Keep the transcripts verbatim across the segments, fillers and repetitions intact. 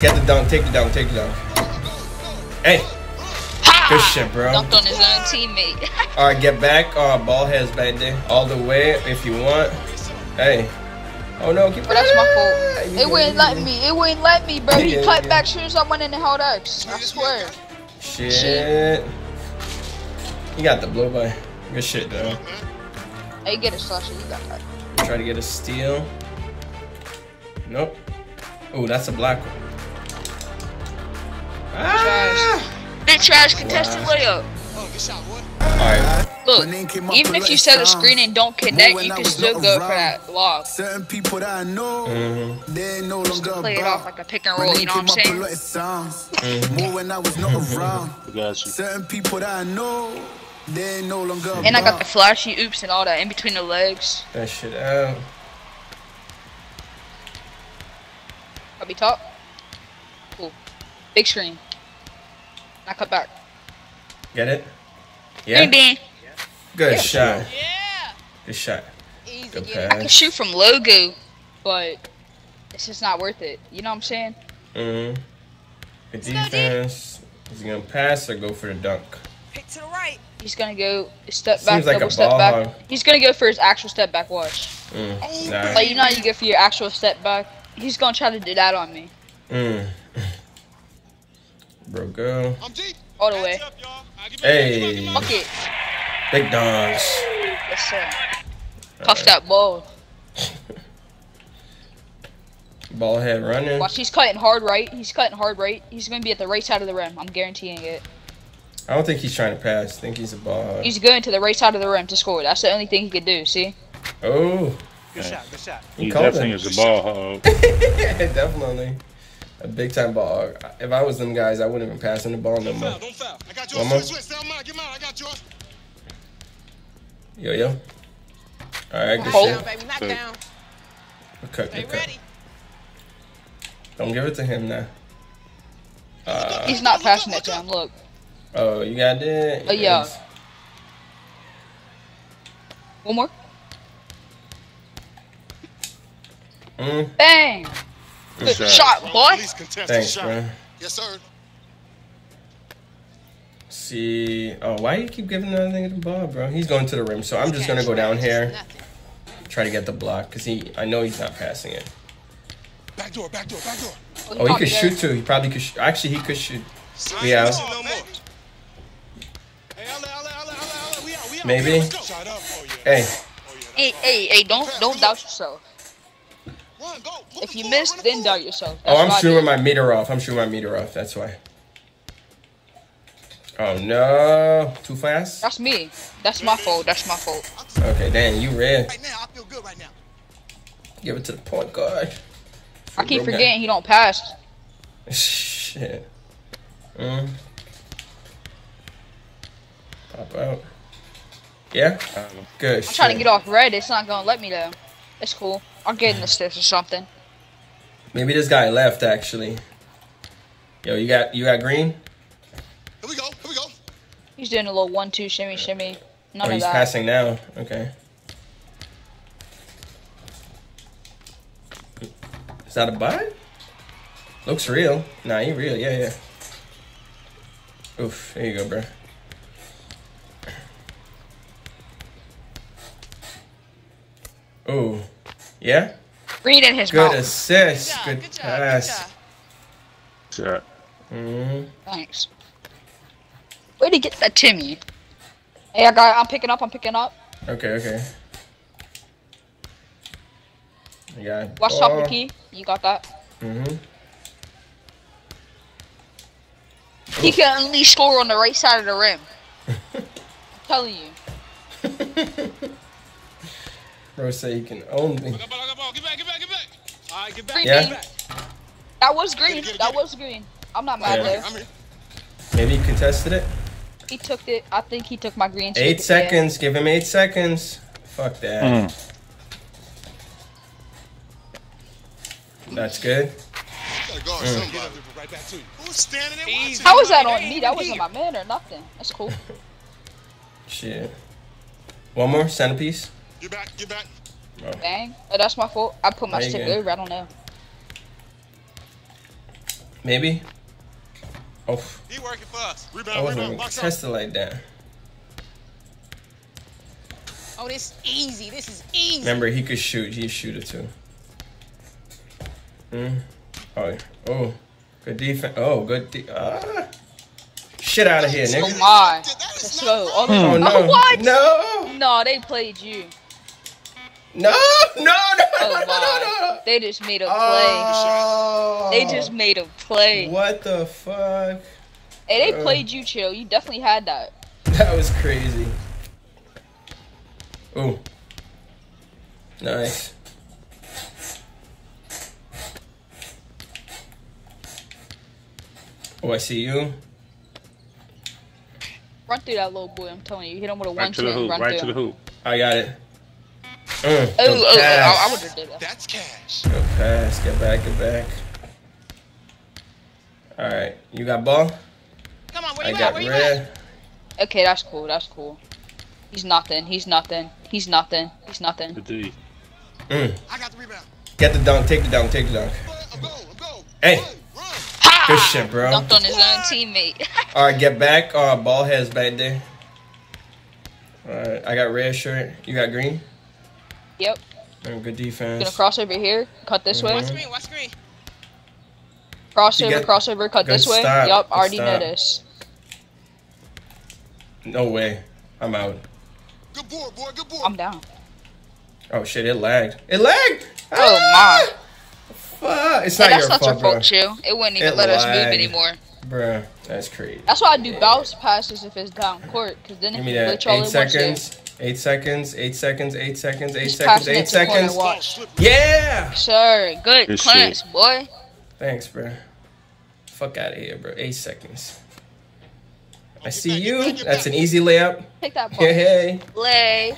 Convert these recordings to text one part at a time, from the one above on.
Get the dunk, take the dunk, take the dunk. Hey! Ha! Good shit, bro. Dunked on his own teammate. Alright, get back. Uh, ball heads back there. All the way if you want. Hey. Oh no, keep it. That's my fault. You it wouldn't let like me. It wouldn't let like me, bro. He yeah, cut yeah. back, shooting someone in the held X. I swear. Shit. shit. You got the blow by. Good shit, though. Hey, get a slushy. You got that. Try to get a steal. Nope. Oh, that's a black one. Ah! Big trash contested wow. layup. Oh, good shot, boy. Alright. Look, even if you set a screen and don't connect, you can still go for that lob. Certain people that I know, mm-hmm. they no longer just play it off like a pick and roll, you know what I'm saying? More when I was not around. Certain people that I know, they no longer. And I got the flashy oops and all that in between the legs. That shit out. I'll be top. Cool. Big screen. I cut back. Get it? Yeah. Maybe. Good yeah. shot. Yeah. Good shot. Easy. Good yeah. I can shoot from logo, but it's just not worth it. You know what I'm saying? Mm-hmm. The defense is gonna pass or go for the dunk. Pick to the right. He's gonna go step back, Seems like double a step ball back. Hog. He's gonna go for his actual step back wash. Mm. Hey. Nice. Like you know how you go for your actual step back. He's gonna try to do that on me. Mm. Bro, go. I'm deep. All the way. Hey. Fuck it. Big dogs. Yes, sir. Puff right. that ball. Ball head running. Watch, he's cutting hard right. He's cutting hard right. He's gonna be at the right side of the rim. I'm guaranteeing it. I don't think he's trying to pass. I think he's a ball. He's going to the right side of the rim to score. That's the only thing he could do. See? Oh. Good shot. Good shot. He definitely is a ball hog. Definitely. A big time ball hog. If I was them guys, I wouldn't even pass him the ball no more. Don't foul. I got yours. Switch, switch. Down mine. Get mine. I got yours. Yo, yo. All right, good shit. Knock down, baby. Knock down. Good cut, good cut. Don't give it to him now. Uh, He's not passing it to him. Look. Oh, you got that? Oh, uh, yeah. One more. Mm. Bang. Good shot, shot boy. Thanks, shot. Bro. Yes, sir. See, oh, why you keep giving another thing to the ball, bro? He's going to the rim, so I'm just gonna go down here, try to get the block, cause he, I know he's not passing it. Back door, back door, back door. Oh, he could shoot too. He probably could. Sh Actually, he could shoot. Yeah. Maybe. Hey. Hey, hey, hey! Don't, don't doubt yourself. If you miss, then doubt yourself. That's oh, I'm shooting my meter off. I'm shooting my meter off. That's why. Oh, no. Too fast? That's me. That's my fault. That's my fault. Okay, damn. You ran. Right now, I feel good right now. Give it to the point guard. I keep forgetting guy. he don't pass. Shit. Mm. Pop out. Yeah? Um, good I'm shit. trying to get off red. It's not going to let me, though. It's cool. I'm getting the sticks or something. Maybe this guy left actually. Yo, you got you got green? Here we go, here we go. He's doing a little one two shimmy shimmy. None oh, he's of that. passing now. Okay. Is that a buy? Looks real. Nah, he real, yeah, yeah. Oof, there you go, bro. Ooh. Yeah? Read in his mouth. Good assist. Good, good, job, good pass. Good shot. Mm-hmm. Thanks. Way to get that Timmy. Hey, I got, I'm picking up. I'm picking up. Okay, okay. You got Watch top of the key. You got that. Mm-hmm. He can only score on the right side of the rim. I'm telling you. Bro said you can own me. Get back, get back, get back. All right, get back. Yeah. That was green. That was green. I'm not mad yeah. there. Maybe he contested it. He took it. I think he took my green. Eight seconds. It. Give him eight seconds. Fuck that. Mm. That's good. Mm. How was that on me? That wasn't my man or nothing. That's cool. Shit. One more centerpiece. Get back, get back. Oh. Dang. Oh, that's my fault. I put my stick over, I don't know. Maybe. Oh. He working for us. Rebound, I wasn't tested like that. Oh, this easy. This is easy. Remember, he could shoot. He's a shooter too. Mm. Oh, oh, good defense. Oh, good. De ah. Shit out of here, nigga. Oh my. Let's go. Oh, oh no. Oh, what? No. No, they played you. No, no, no, oh, no, no, no, no. They just made a play. Oh. They just made a play. What the fuck? Hey, they Bro. played you, chill. You definitely had that. That was crazy. Oh. Nice. Oh, I see you. Run through that little boy, I'm telling you. Hit him with a right one to the hoop, run right through. to the hoop. I got it. Mm, oh, oh, pass. oh, I would have did that. That's cash. Go pass, get back, get back. Alright, you got ball? Come on, where you I got at? Where red. You at? Okay, that's cool, that's cool. He's nothing, he's nothing, he's nothing, he's nothing. Mm. I got the rebound. Get the dunk, take the dunk, take the dunk. I'm go, I'm go. Hey! Good shit, bro. Dumped on his own teammate. Alright, get back. Uh, ball heads back there. Alright, I got red shirt. You got green? Yep. And good defense. Gonna cross over here. Cut this mm-hmm. way. Watch green, watch green. Cross over, cross over, cut this stop. way. Yup, already stop. noticed. No way. I'm out. Good board, boy. Good board. I'm down. Oh, shit. It lagged. It lagged! Oh, ah! my. Fuck. It's not, hey, that's your, not fault, your fault, bro. Chill. It wouldn't even it let lied. us move anymore. Bruh, that's crazy. That's why I do yeah. bounce passes if it's down court, because then if you glitch all over seconds, eight seconds, eight seconds, eight seconds, eight He's seconds, eight seconds. Watch. Yeah! Sir, good, good cleanse, boy. Thanks, bruh. Fuck out of here, bro. Eight seconds. I see you. That's an easy layup. Pick that ball. Hey, hey. Lay.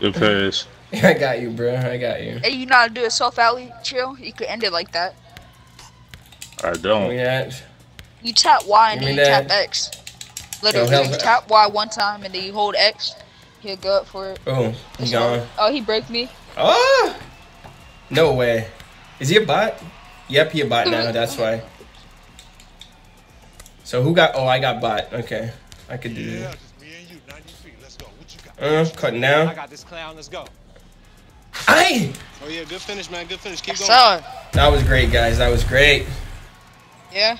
Good pass. I got you, bro. I got you. Hey, you know how to do a soft alley, chill? You could end it like that. I don't. You tap Y and then you that. tap X. Literally, Yo, you tap Y one time and then you hold X. He'll go up for it. Oh, he's gone. Oh, he broke me. Oh! No way. Is he a bot? Yep, he a bot now. That's why. So who got... Oh, I got bot. Okay. I could do that. Uh, cutting now. I got this clown. Let's go. Aye. Oh yeah, good finish, man. Good finish. Keep going. That was great, guys. That was great. Yeah.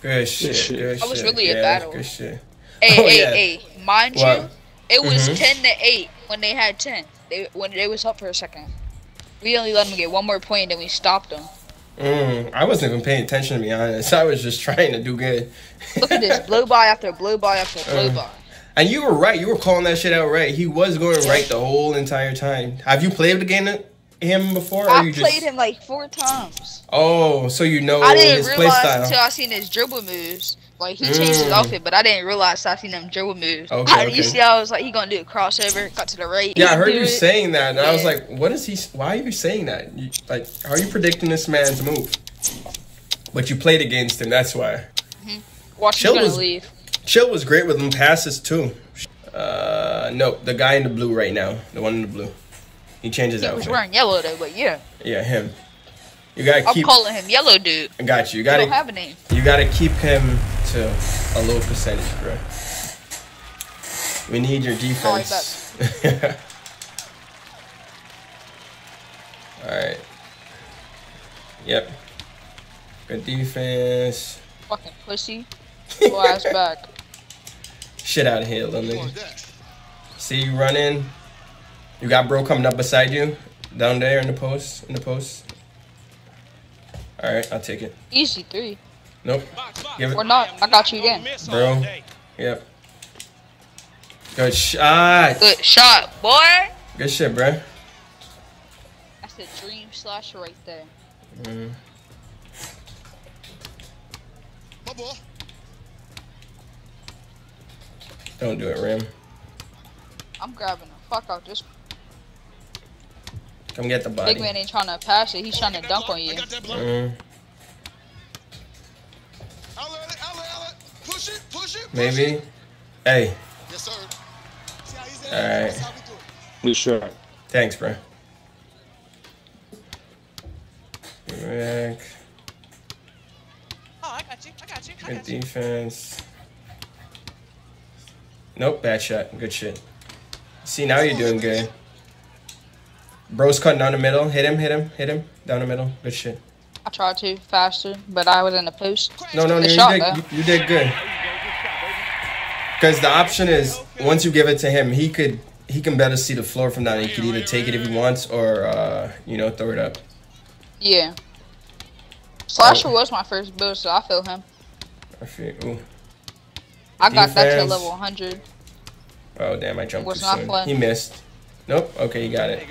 Good shit. Good shit. I was really yeah, a battle. Good shit. Hey, oh, hey, yeah. hey. Mind what? you, it was mm-hmm. ten to eight when they had ten. They when they was up for a second. We only let them get one more point, and then we stopped them. Mm, I wasn't even paying attention, to be honest. I was just trying to do good. Look at this blow by after blow by after blow um. by. And you were right. You were calling that shit out right. He was going right the whole entire time. Have you played the game him before? Or I you played just... him like four times. Oh, so you know I didn't his realize playstyle. Until I seen his dribble moves. Like, he mm. changed his outfit, but I didn't realize I seen them dribble moves. Okay, I, okay. You see, I was like, he gonna do a crossover, cut to the right. Yeah, I heard you it. saying that, and yeah. I was like, what is he? Why are you saying that? You, like, how are you predicting this man's move? But you played against him. That's why. Mm-hmm. Watch, he's gonna was... leave. Chill was great with them passes too. Uh, no, the guy in the blue right now, the one in the blue. He changes out. He was wearing yellow though, but yeah. Yeah, him. You gotta keep. I'm calling him yellow, dude. I got you. You gotta. Don't have a name. You gotta keep him to a low percentage, bro. We need your defense. All right. Yep. Good defense. Fucking pussy. Flash back. Shit out of here, little nigga. See you running. You got bro coming up beside you, down there in the post, in the post. All right, I'll take it. Easy three. Nope. Give it. Or not. I got you again, bro. Yep. Good shot. Good shot, boy. Good shit, bro. That's a dream slash right there. Mm. My boy. Don't do it, Ram. I'm grabbing the fuck out this. Come get the body. Big man ain't trying to pass it. He's trying to dunk on you. Mm. Maybe. Hey. Yes, sir. All right. Blue shirt. Thanks, bro. Get back. got you. I got you. I good got defense. You. Nope, bad shot. Good shit. See, now you're doing good. Bro's cutting down the middle. Hit him, hit him, hit him. Down the middle. Good shit. I tried to faster, but I was in the post. No, no, no. You, shot, did, you, you did good. Because the option is, once you give it to him, he could he can better see the floor from that. He could either take it if he wants or, uh, you know, throw it up. Yeah. Slasher was my first build, so I feel him. I feel, ooh. I got that to level one hundred. Oh, damn, I jumped too soon. He missed. Nope. Okay, you got it.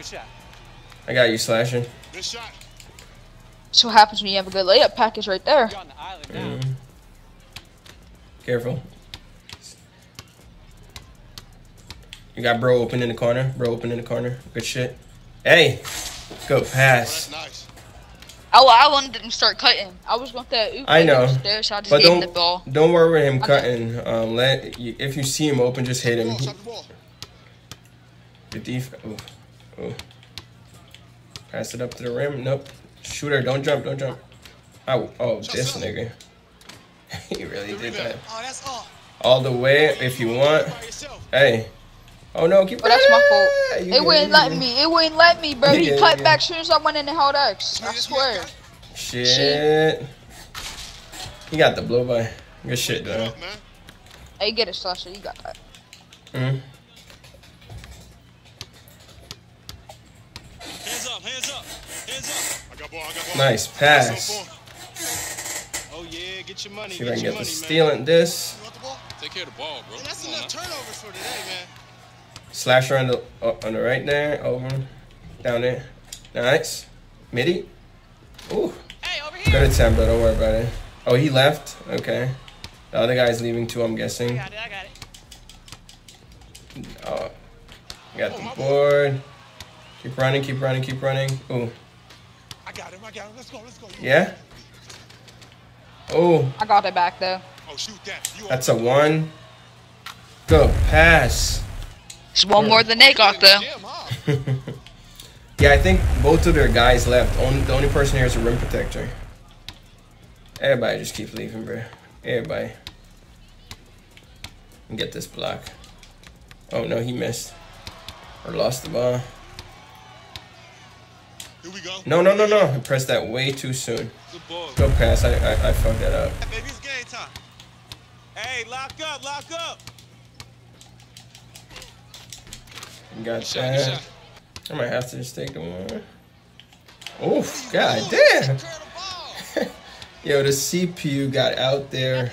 I got you, Slasher. Good shot. So what happens when you have a good layup package right there. Mm. Careful. You got bro open in the corner. Bro open in the corner. Good shit. Hey, go pass. Oh, nice. I, I wanted to start cutting. I was going to oop I know, upstairs, so I just but don't the ball. Don't worry with him cutting. Um, let you, if you see him open, just hit him. The def. Oh, oh. Pass it up to the rim. Nope. Shooter, don't jump, don't jump. Oh, oh, this nigga. He really did that. All the way, if you want. Hey. Oh no, keep. Oh, that's my fault. You it wouldn't let me. It wouldn't let me, bro. He yeah, cut yeah. back soon as I went in and held X. I swear. Shit. shit. He got the blow by. Good shit, though. Hey, get it, Sasha. You got that. Mm. Hands up! Hands up! Hands up! I got ball. I got ball. Nice pass. Oh yeah, get your money. See if I can get the stealing this. Take care of the ball, bro. And that's enough turnovers for today, man. Slasher on the, oh, on the right there, over, down there. Nice. Midi. Ooh. Hey, over here. Go to ten, bro. Don't worry about it. Oh, he left? Okay. The other guy's leaving too, I'm guessing. I got it, I got it. Oh. Got the board. Keep running, keep running, keep running. Ooh. I got him, I got him. Let's go, let's go. Yeah? Oh. I got it back, though. Oh, shoot that. That's a one. Go. Pass. It's one more than they got, though. Yeah, I think both of their guys left. Only, the only person here is a rim protector. Everybody just keep leaving, bro. Everybody. And get this block. Oh, no, he missed. Or lost the ball. Here we go. No, no, no, no. I pressed that way too soon. Go pass. I, I, I fucked that up. Hey, baby, it's game time. Hey, lock up, lock up. Got that. I might have to just take the one. Oh, god damn. Yo, the C P U got out there.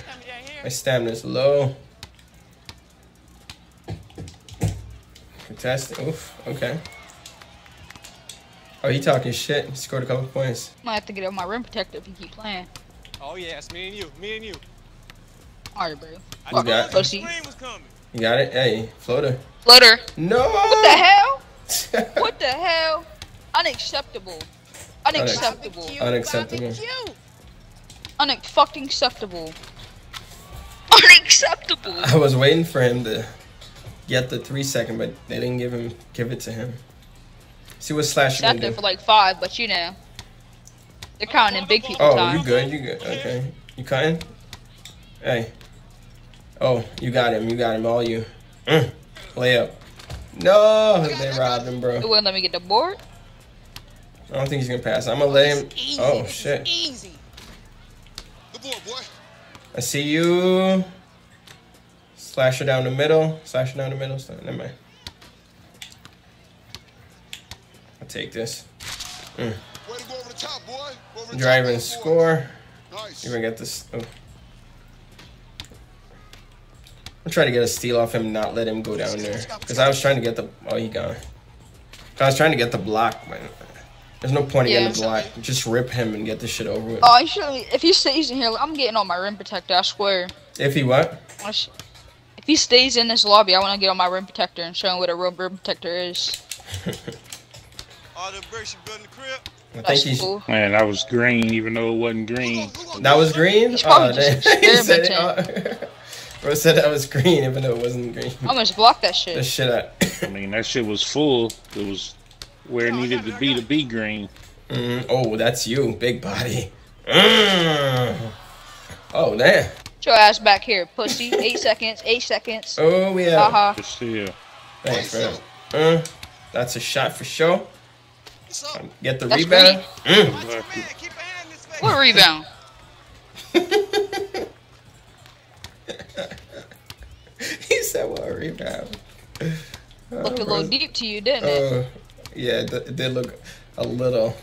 My stamina's low. Fantastic. Oof, okay. Oh, he talking shit. He scored a couple points. Might have to get up my rim protector if he keep playing. Oh, yeah, it's me and you. Me and you. Alright, bro. I got it. You got it? Hey, floater. Floater. No. What the hell? What the hell? Unacceptable. Unacceptable. Unacceptable. Unfucking acceptable. Unacceptable. I was waiting for him to get the three second, but they didn't give him give it to him. See what Slash can do. Sat there for like five, but you know, they're counting in big people time. Oh, time. you good? You good? Okay. You cutting? Hey. Oh, you got him. You got him. All you. Mm. Layup. No, they robbed him, bro. It wouldn't let me get the board. I don't think he's gonna pass. I'm gonna oh, let him. Easy. Oh this shit. Easy. Good boy, boy. I see you. Slash her down the middle. Slash her down the middle. Never mind. I'll take this. Mm. Way to go over the top, boy. Over the Drive top, and score. Nice. You're gonna get this. Oh. I'm trying to get a steal off him, not let him go down there. Because I was trying to get the... Oh, he gone. I was trying to get the block, but there's no point in yeah, getting the block. Sorry. Just rip him and get this shit over with. Oh, surely, if he stays in here, I'm getting on my rim protector, I swear. If he what? If he stays in this lobby, I want to get on my rim protector and show him what a real rim protector is. All the bricks you built in the crib. I think he's, cool. Man, that was green, even though it wasn't green. That was green? He's probably oh, just experimenting. Bro said that was green, even though it wasn't green. I almost blocked that shit. That shit out. I mean, that shit was full. It was where it needed to be to be green. Mm, oh, that's you, big body. Mm. Oh, Oh, damn. Get your ass back here, pussy. Eight seconds, eight seconds. Oh, yeah. Uh-huh. Good to see you. Thanks, man. Uh, that's a shot for show. Get the that's rebound. Mm. What rebound? He said what rebound. Looked uh, a little deep to you, didn't uh, it? Yeah, it did look a little.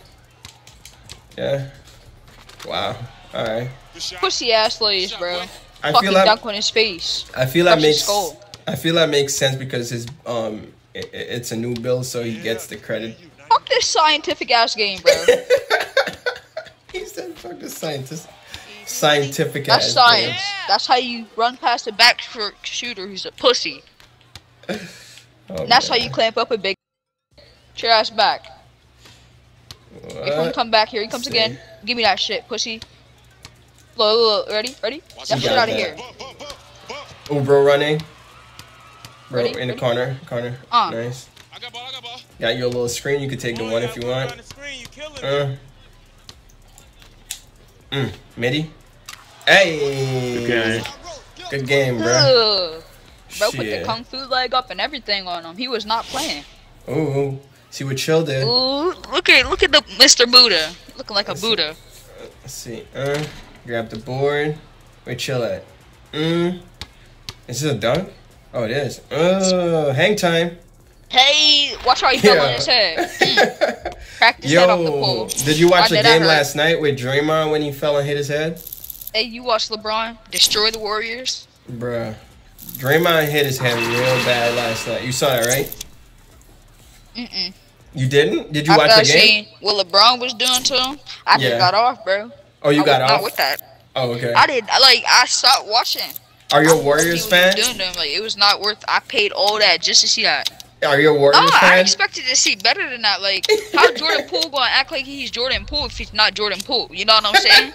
Yeah. Wow. All right. Pussy ass ladies, bro. I Fucking feel like, dunk on his face. I feel that makes. I feel that makes sense because his um, it, it's a new build, so he gets the credit. Fuck this scientific ass game, bro. He said, "Fuck this scientist, scientific That's ass." That's science. Game. That's how you run past a back shooter who's a pussy. Oh, and that's man. how you clamp up a big. Get your ass back. What? If you come back here, he comes See. again. Give me that shit, pussy. Look, look, look. Ready? Ready? That shit out of here. Oh, bro, running. Bro, ready? in ready? the corner. Corner. Uh. Nice. I got ball, I got ball. Got your little screen. You can take the one if you want. Uh. Mm. Midi. Hey. Good game. Good game, bro. Ugh. Bro Shit. put the kung fu leg up and everything on him. He was not playing. Ooh. See what Chill did. Ooh. Look at look at the Mister Buddha. Looking like Let's a Buddha. See. Let's see. Uh. Grab the board. Wait, Chill at. Mm. Is this a dunk? Oh, it is. Oh, hang time. Hey, watch how he fell on his head. Mm. Cracked his Yo, head off the pole. Did you watch Why the game last night with Draymond when he fell and hit his head? Hey, you watched LeBron destroy the Warriors? Bruh. Draymond hit his head real bad last night. You saw that, right? Mm-mm. You didn't? Did you I watch the game? What LeBron was doing to him, I yeah. just got off, bro. Oh, you I got was off? Not with that. Oh, okay. I did. Like, I stopped watching. Are you a Warriors fan? Doing them. Like, it was not worth I paid all that just to see that. Are you a Warriors oh, fan? I expected to see better than that. Like, how Jordan Poole gonna act like he's Jordan Poole if he's not Jordan Poole? You know what I'm saying?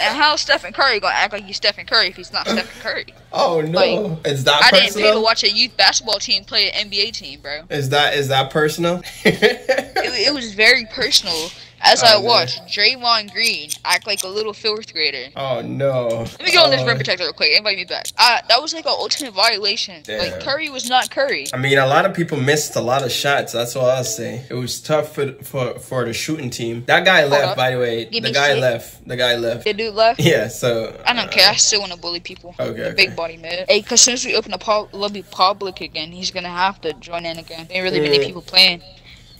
And how Stephen Curry gonna act like he's Stephen Curry if he's not Stephen Curry? Oh no, like, it's that I personal? didn't pay to watch a youth basketball team play an N B A team, bro. Is that is that personal? it, it was very personal. As oh, I watched man. Draymond Green act like a little fourth grader. Oh no! Let me get oh. on this rim protector real quick. Invite me back. Uh, that was like an ultimate violation. Damn. Like Curry was not Curry. I mean, a lot of people missed a lot of shots. That's all I'll say. It was tough for for for the shooting team. That guy Hold left, up. by the way. Give the guy shit. left. The guy left. The dude left. Yeah. So I don't uh, care. I still want to bully people. Okay. The okay. big body man. Hey, cause since we open the lobby public again, he's gonna have to join in again. There ain't really mm. many people playing,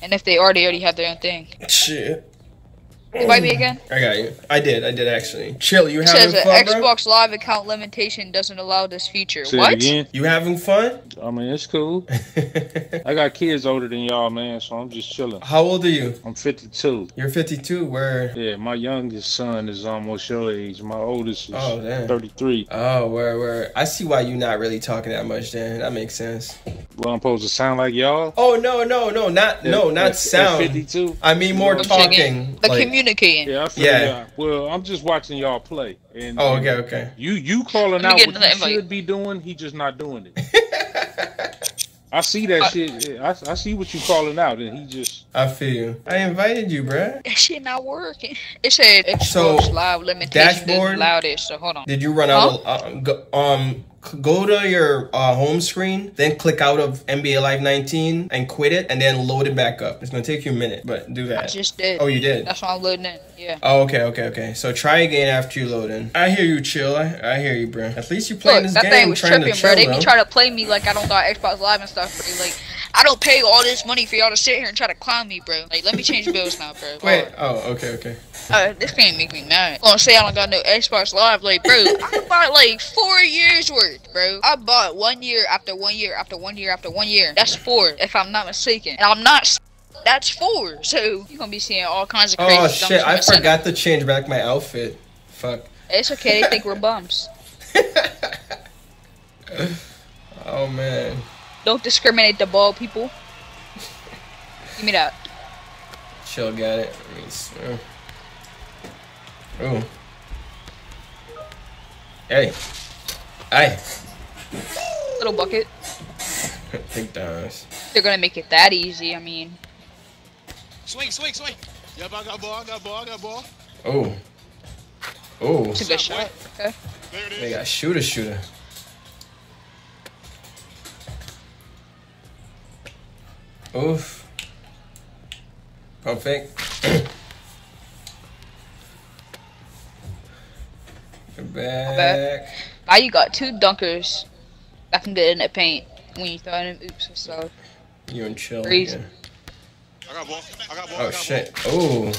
and if they are, they already have their own thing. Shit. Invite me again? I got you. I did. I did actually. Chill. You having fun, bro? It says an Xbox Live account limitation doesn't allow this feature. Say what? Again. You having fun? I mean, it's cool. I got kids older than y'all, man, so I'm just chilling. How old are you? I'm fifty-two. You're fifty-two? Where? Yeah, my youngest son is almost your age. My oldest is oh, damn. thirty-three. Oh, where, where? I see why you're not really talking that much, then. That makes sense. Well, I'm supposed to sound like y'all? Oh, no, no, no. Not, yeah, no, not at, sound. At fifty-two? I mean more I'm talking. The like, community. Yeah, I feel yeah. Well, I'm just watching y'all play. And oh, okay, okay. You you calling out what you should be doing, he just not doing it. I see that uh, shit. Yeah, I, I see what you calling out, and he just... I feel you. I invited you, bruh. That shit not working. It said Xbox so, Live limitation dashboard, loudest, so hold on. Did you run out huh? of... Uh, um, go to your uh, home screen, then click out of N B A Live nineteen and quit it, and then load it back up. It's gonna take you a minute, but do that. I just did. Oh, you did? That's why I'm loading it, yeah. Oh, okay, okay, okay. So try again after you load in. I hear you, Chill. I, I hear you, bro. At least you playing Look, this game. That thing was tripping, to chill, bro. They be trying to play me like I don't got Xbox Live and stuff. For you. Like, I don't pay all this money for y'all to sit here and try to clown me, bro. Like, let me change bills now, bro. Wait, right. oh, okay, okay. Uh, this can't make me mad. I'm gonna say I don't got no Xbox Live, like, bro. I bought like four years worth, bro. I bought one year after one year after one year after one year. That's four, if I'm not mistaken. And I'm not. That's four. So you're gonna be seeing all kinds of crazy. Oh shit! I forgot seven. to change back my outfit. Fuck. It's okay. They think we're bums. Oh man. Don't discriminate the ball, people. Give me that. Chill, got it. Oh. Hey. Hey. Little bucket. Think does. They're gonna make it that easy. I mean. Swing, swing, swing. Yep, I got ball. I got ball. I got ball. Oh. Oh. It's a good shot. Okay. They got shooter shooter. Oof. Perfect. You're back. Now you got two dunkers that can get in that paint when you throw in them oops or so. You're in chill. Crazy. Yeah. I got ball. I got ball. Oh, I got shit. Ball. Oh.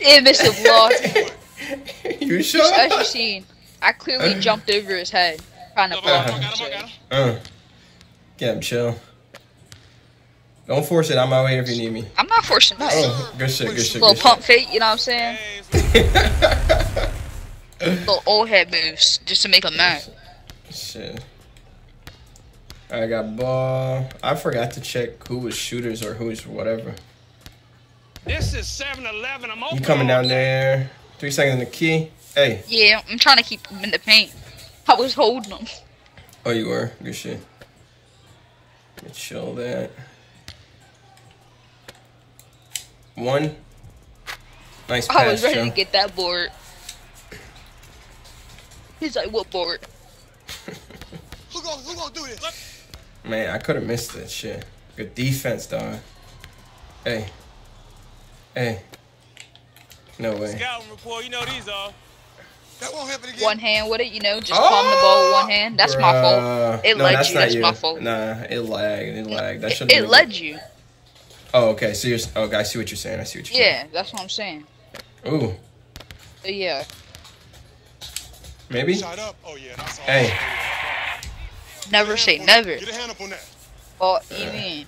It missed a block. You sure? As you seen, I clearly uh. jumped over his head. Trying to block him. Uh. Get him, chill. Don't force it. I'm out here if you need me. I'm not forcing nothing. Oh, good shit, good shit. Little good pump shit. Fake, you know what I'm saying? Little old head moves just to make him mad. Shit. I got ball. I forgot to check who was shooters or who was whatever. This is seven eleven. I'm open. You coming down there? Three seconds in the key. Hey. Yeah, I'm trying to keep him in the paint. I was holding him. Oh, you were? Good shit. Good show that. One. Nice pass, I was ready Joe. to get that board. He's like, what board? Who gonna, who gonna do this? Man, I could have missed that shit. Good defense, dog. Hey. Hey. No way. Scouting report, you know these are. That won't happen again. One hand with it, you know, just oh! palm the ball with one hand. That's Bruh. my fault. It no, led that's you. Not that's you. my fault. Nah, it lagged. It lagged. That should. It, it led good. you. Oh, okay. So you're. Okay, I see what you're saying. I see what you're yeah, saying. Yeah, that's what I'm saying. Ooh. Yeah. Maybe. Shut up. Oh yeah. That's all hey. Never say never. Get a hand up on that. Oh, even.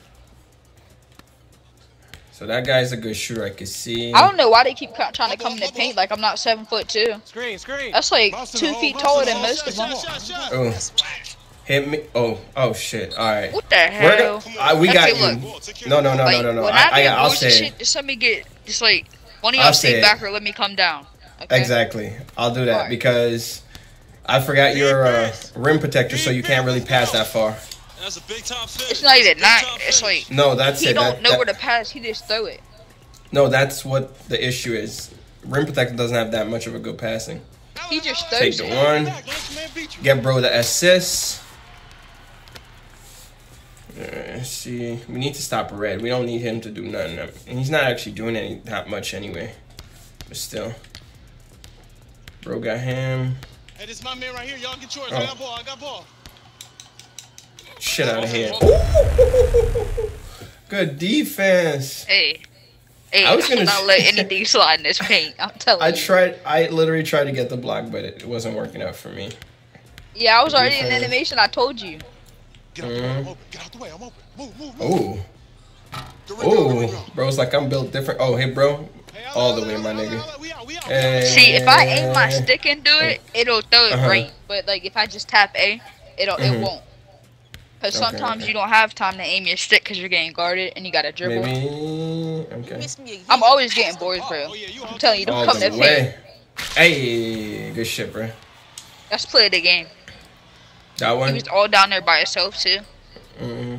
So that guy's a good shooter. I can see. I don't know why they keep trying to come in the paint like I'm not seven foot two. Screen, screen. That's like two feet taller than most of them. Oh, hit me! Oh, oh shit! All right. What the hell? I, we got you. No, no, no, no, no, no. I, I'll say. Just let me get. Just like one of y'all stay back or let me come down. Exactly. I'll do that because. I forgot your uh, rim protector, so you can't really pass that far. That's a big time finish. It's not even not. It's like no, that's he it. He don't that, know that, where to pass. He just throw it. No, that's what the issue is. Rim protector doesn't have that much of a good passing. He just throws. Take the one. Get bro the assist. Right, see, we need to stop Red. We don't need him to do nothing. And he's not actually doing any that much anyway. But still, bro got him. Hey, this is my man right here. Y'all get yours. Oh. I got ball. I got ball. Shit out of here. Good defense. Hey. Hey, I was gonna not let anything slide in this paint. I'm telling I you. I tried. I literally tried to get the block, but it, it wasn't working out for me. Yeah, I was already in animation. I told you. Get out, mm. I'm open. Get out the way. I'm open. Move, move, move. Oh. Oh. Bro's like, I'm built different. Oh, hey, bro. All the way, my nigga. Hey. See, if I aim my stick into it, it'll throw it uh-huh. right. But like, if I just tap A, it'll mm-hmm. it won't. Because okay, sometimes okay. you don't have time to aim your stick because you're getting guarded and you got to dribble. Maybe. Okay. I'm always getting bored, bro. I'm telling you, don't All come to me. Hey, good shit, bro. Let's play the game. That one. He was all down there by himself too. Mm-hmm.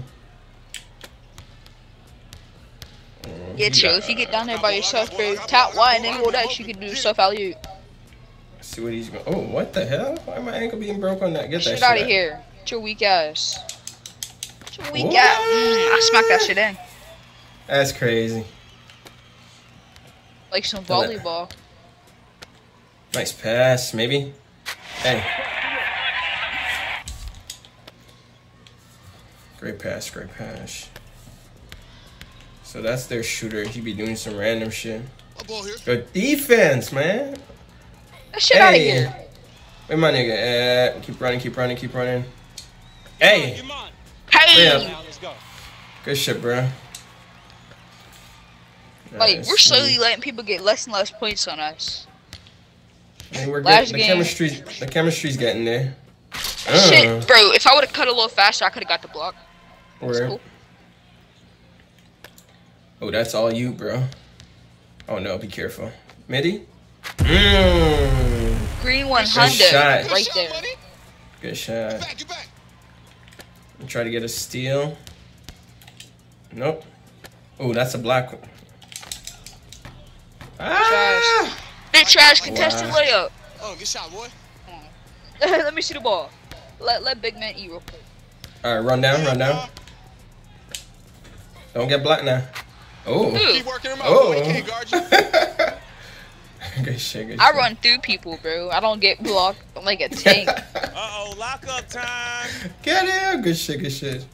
Yeah, chill. If you get down there by yourself, bro, tap Y and then hold X, you can do stuff out you. See what he's going. Oh, what the hell? Why my ankle being broke on that? Get that shit out of here. It's your weak ass. It's your weak ass. Mm, I smacked that shit in. That's crazy. Like some volleyball. Nice pass, maybe. Hey. Great pass, great pass. So that's their shooter. He be doing some random shit. Good defense, man. That shit hey. out of here. Wait, my nigga. Uh, keep running, keep running, keep running. Hey. Hey. Yeah. Good shit, bro. Like, nice. We're slowly letting people get less and less points on us. Hey, we're Last good. The, game. Chemistry's, the chemistry's getting there. Uh. Shit, bro. If I would have cut a little faster, I could have got the block. That's cool. Oh, that's all you, bro. Oh no, be careful. Midi? Mm. Green one Honda right there. Good shot. Get back, get back. Try to get a steal. Nope. Oh, that's a black one. Ah! Big trash contested wow. layup. Oh, good shot, boy. Let me shoot the ball. Let let big man eat real quick. All right, run down, run down. Don't get blocked now. Oh. Keep working him up. Oh. Boy, he can't guard you. Good shit, good shit. I run through people, bro. I don't get blocked. I'm like a tank. Uh oh, lock up time. Get him. Good shit, good shit.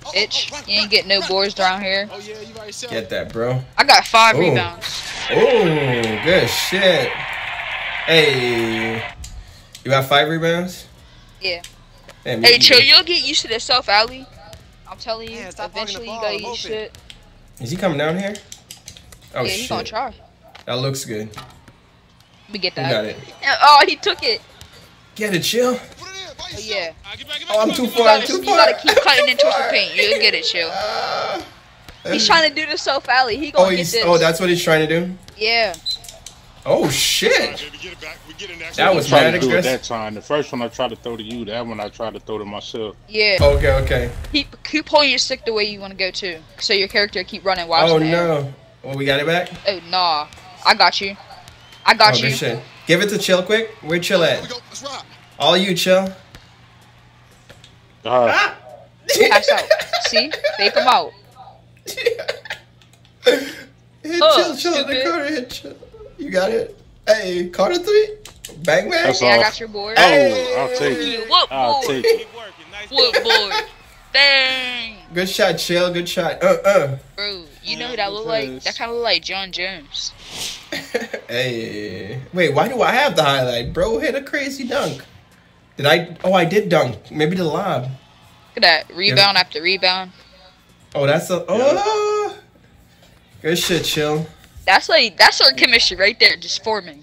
Bitch, oh, oh, oh, you ain't get no boards down here. Oh, yeah, you already said. Get that, bro. I got five oh. rebounds. Oh, good shit. Hey, you got five rebounds? Yeah. Damn, hey, chill. You'll get used to this stuff, Ali. I'm telling you, man, eventually you gotta eat shit. Is he coming down here? Oh yeah, shit. He's gonna try. That looks good. Let me get that. Got it. Oh, he took it. Get it, chill. Oh, yeah. Oh, I'm too far. I'm too far. You gotta keep cutting into the paint. You'll get it, chill. Uh, he's trying to do this so alley. He gonna oh, get this. Oh, that's what he's trying to do? Yeah. Oh, shit. That was mad aggressive. That time. The first one I tried to throw to you. That one I tried to throw to myself. Yeah. Okay, okay. Keep, keep holding your stick the way you want to go, too. So your character keep running while oh, no. Well, we got it back? Oh, nah. I got you. I got oh, you. Shit. Give it to Chill quick. Where Chill at? All you, Chill. Uh, ah! Pass out. See? They come out. Hey, oh, chill, chill, the corner, hey, chill. You got it? Hey, Carter three? Bang, bang. That's yeah, off. I got your board. Oh, hey. I'll take it. What I'll board? Take it. What board? Bang! Good shot, Chill. Good shot. Uh-uh. Bro, you know who that look like? That kind of look like John Jones. Hey. Wait, why do I have the highlight? Bro hit a crazy dunk. Did I? Oh, I did dunk. Maybe the lob. Look at that. Rebound yeah. after rebound. Oh, that's a... Oh! Good shit, Chill. That's like... That's our chemistry right there, just forming.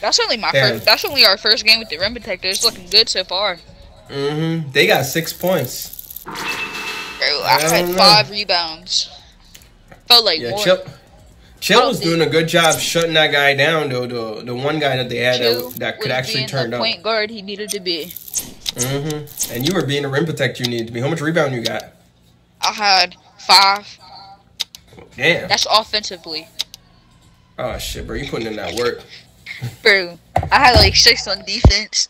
That's only my Damn. first... That's only our first game with the Rim Protector. It's looking good so far. Mm-hmm. They got six points. Bro, I, I had five know. rebounds. Felt like yeah, more. Chill. Chill was doing a good job shutting that guy down, though. The, the one guy that they had that, that could actually turn up. Point guard he needed to be. Mm-hmm. And you were being a rim protector you needed to be. How much rebound you got? I had five. Damn. That's offensively. Oh, shit, bro. You putting in that work. Bro, I had like six on defense.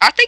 I think